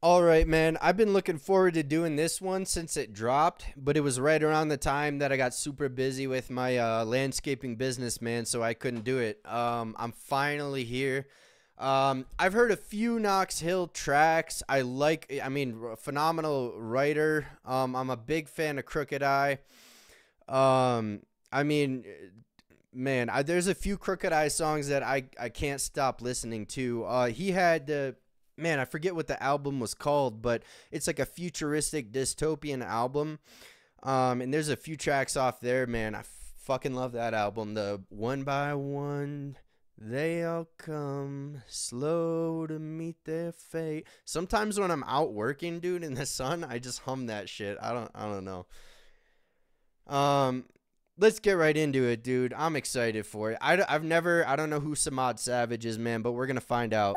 All right, man, I've been looking forward to doing this one since it dropped, but it was right around the time that I got super busy with my landscaping business, man, so I couldn't do it. I'm finally here. I've heard a few Knox Hill tracks. I mean, phenomenal writer. I'm a big fan of Crooked I. I mean, man, there's a few Crooked I songs that I can't stop listening to. He had the... Man, I forget what the album was called, but it's like a futuristic dystopian album. And there's a few tracks off there, man. I fucking love that album. The One by One, They All Come Slow to Meet Their Fate. Sometimes when I'm out working, dude, in the sun, I just hum that shit. I don't know. Let's get right into it, dude. I'm excited for it. I don't know who Samad Savage is, man, but we're going to find out.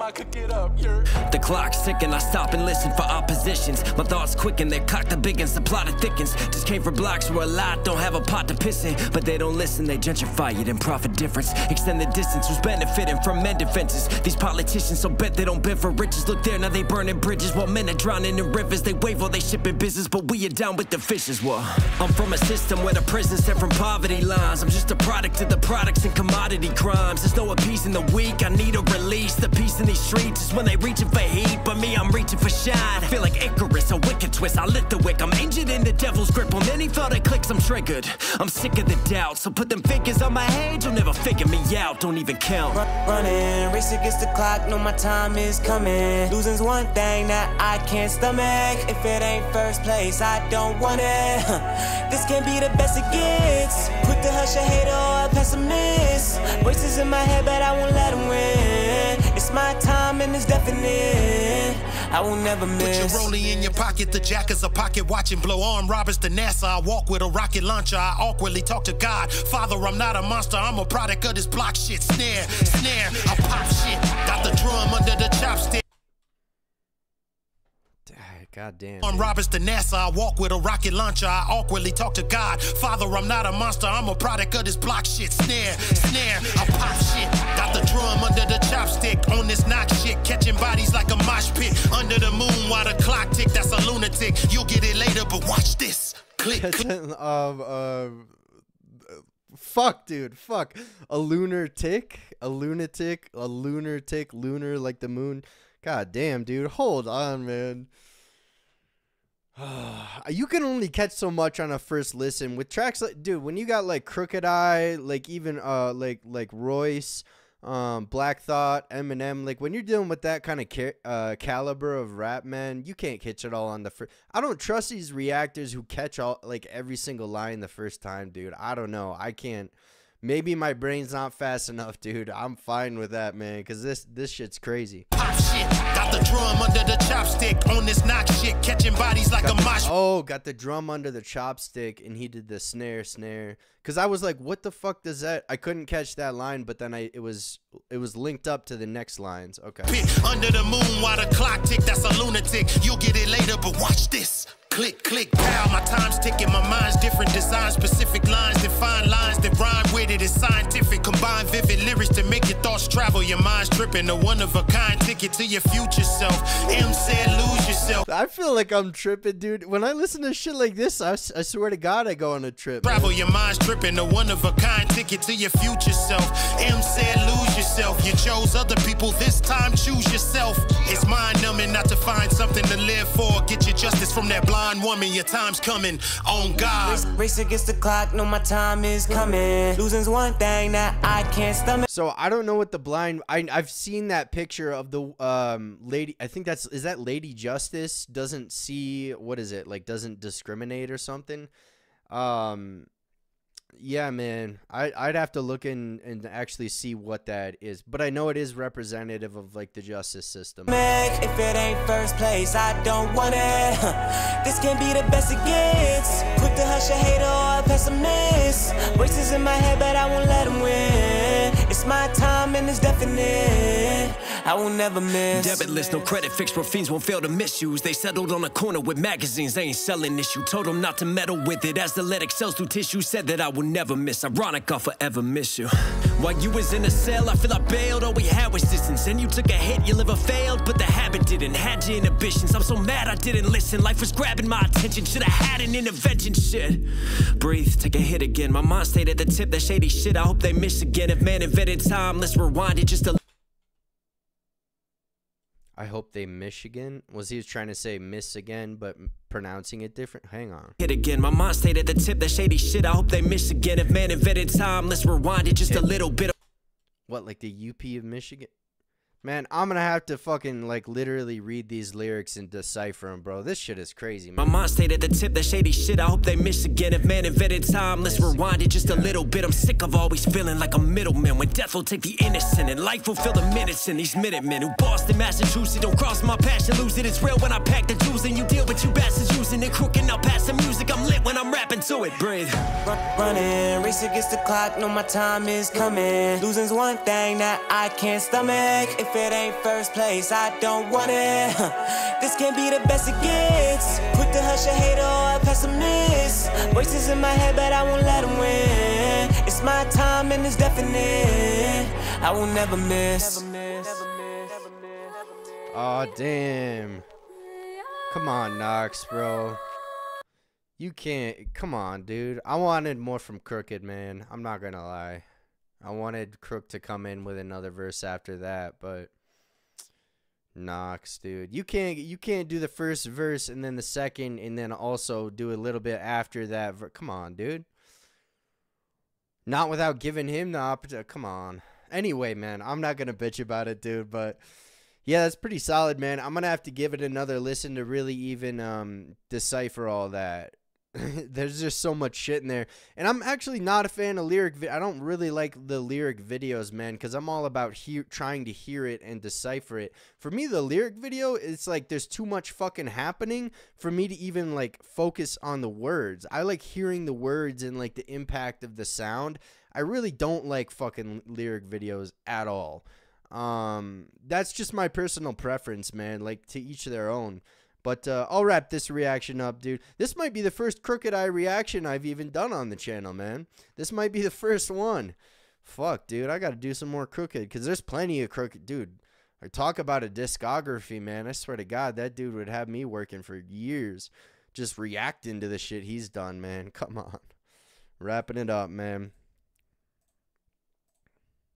I could get up, the clock's ticking, I stop and listen for oppositions. My thoughts quicken, they're cocked up big and the plot it thickens. Just came for blocks where a lot don't have a pot to piss in. But they don't listen, they gentrify it and profit difference. Extend the distance, who's benefiting from men defenses? These politicians so bet they don't bend for riches. Look there, now they burning bridges while men are drowning in rivers. They wave while they shipping business, but we are down with the fishes. Well, I'm from a system where the prison's set from poverty lines. I'm just a product of the products and commodity crimes. There's no appeasing the weak, I need a release. The peace in these streets is when they reaching for heat, but me, I'm reaching for shine. Feel like Icarus, a wicked twist, I lit the wick. I'm injured in the devil's grip, on any thought it clicks, I'm triggered. I'm sick of the doubt, so put them fingers on my head. You'll never figure me out, don't even count. Running, race against the clock, know my time is coming. Losing's one thing that I can't stomach. If it ain't first place, I don't want it. This can't be the best it gets. Quick to hush a hater or a pessimist. Voices in my head, but I won't let them win. It's my time and it's definite, I will never miss. Put your rollie in your pocket, the jack is a pocket watching. Blow armed robbers to NASA, I walk with a rocket launcher. I awkwardly talk to God, Father, I'm not a monster. I'm a product of this block shit, snare, I pop shit. Got the drum under the chopstick. God damn. On Roberts to NASA, I walk with a rocket launcher. I awkwardly talk to God. Father, I'm not a monster. I'm a product of this block shit. Snare. I pop shit. Got the drum under the chopstick. On this knock shit. Catching bodies like a mosh pit. Under the moon while the clock tick. That's a lunatic. You'll get it later, but watch this. Click. Fuck, dude. Fuck. A lunar tick. A lunatic. A lunar tick. Lunar like the moon. God damn, dude. Hold on, man. You can only catch so much on a first listen with tracks like, dude, when you got like Crooked I, like even like Royce, Black Thought, Eminem, like when you're dealing with that kind of caliber of rap, man, you can't catch it all on the first. I don't trust these reactors who catch all like every single line the first time, dude. I don't know. I can't. Maybe my brain's not fast enough, dude. I'm fine with that, man, because this shit's crazy. Pop shit. Got the drum under the chopstick. On this knock shit. Catching bodies like a mosh. Oh, got the drum under the chopstick, and he did the snare. Because I was like, what the fuck does that? I couldn't catch that line, but then it was linked up to the next lines. Okay. Under the moon while the clock tick. That's a lunatic. You'll get it later, but watch this. Click, click, pow, my time's ticking, my mind's different designs, specific lines, define lines that rhyme with it, it's scientific, combine vivid lyrics to make your thoughts travel, your mind's tripping, a one-of-a-kind ticket to your future self, M said lose yourself. I feel like I'm tripping, dude. When I listen to shit like this, I swear to God I go on a trip. Travel, your mind's tripping, a one-of-a-kind ticket to your future self, M said lose yourself, you chose other people, this time choose yourself. It's mind-numbing not to find something to live for, get your justice from that blind woman, your time's coming on God. Race against the clock, know my time is coming. Losing's one thing that I can't stomach. So I don't know what the blind. I've seen that picture of the lady. I think that's, is that Lady Justice doesn't see, what is it, like doesn't discriminate or something. Yeah, man, I'd have to look in and actually see what that is, but I know it is representative of like the justice system. If it ain't first place, I don't want it. This can't be the best it gets. Quick to hush a hater or a pessimist. Voices in my head, but I won't let them win. It's my time and it's definite. I will never miss. Debitless, no credit, fixed where fiends won't fail to misuse. They settled on a corner with magazines, they ain't selling issue. Told them not to meddle with it, as the lead excels through tissue. Said that I will never miss, ironic, I'll forever miss you. While you was in a cell, I feel I bailed, all we had was distance. And you took a hit, your liver failed, but the habit didn't. Had your inhibitions, I'm so mad I didn't listen. Life was grabbing my attention, should've had an intervention, shit. Breathe, take a hit again, my mind stayed at the tip, that shady shit, I hope they miss again. If man invented time, let's rewind it just a I hope they Michigan. Was he trying to say miss again, but pronouncing it different? Hang on. Hit again. My mind stayed at the tip. That shady shit. I hope they miss again. If man invented time, let's rewind it just a little bit. What, like the UP of Michigan? Man, I'm gonna have to fucking like literally read these lyrics and decipher them, bro. This shit is crazy, man. My mind stayed at the tip. That shady shit. I hope they miss again. If man invented time, let's rewind it just a little bit. I'm sick of always feeling like a middleman, when death will take the innocent and life will fill the minutes. And these minutemen who Boston, Massachusetts, don't cross my passion, lose it. It's real when I pack the juice and you deal with you bastards using it. Crooked, I'll pass the music. I'm lit when I'm rapping to it. Breathe. Running, race against the clock. No, my time is coming. Losing's one thing that I can't stomach. If it ain't first place, I don't want it. This can't be the best it gets. Quick to hush a hater or a pessimist. Voices in my head, but I won't let them win. It's my time and it's definite. I will never miss. Aw, oh, damn. Come on, Knox, bro. You can't. Come on, dude. I wanted more from Crooked, man. I'm not gonna lie. I wanted Crook to come in with another verse after that, but Knox, dude, you can't do the first verse and then the second and then also do a little bit after that. Come on, dude. Not without giving him the opportunity. Come on. Anyway, man, I'm not gonna bitch about it, dude, but yeah, that's pretty solid, man. I'm gonna have to give it another listen to really even decipher all that. There's just so much shit in there, and I'm actually not a fan of I don't really like the lyric videos, man, because I'm all about trying to hear it and decipher it. For me, the lyric video, it's like there's too much fucking happening for me to even like focus on the words. I like hearing the words and like the impact of the sound. I really don't like fucking lyric videos at all. That's just my personal preference, man. Like, to each their own. But I'll wrap this reaction up, dude. This might be the first Crooked I reaction I've even done on the channel, man. This might be the first one. Fuck, dude. I got to do some more Crooked, because there's plenty of Crooked. Dude, I talk about a discography, man. I swear to God, that dude would have me working for years just reacting to the shit he's done, man. Come on. Wrapping it up, man.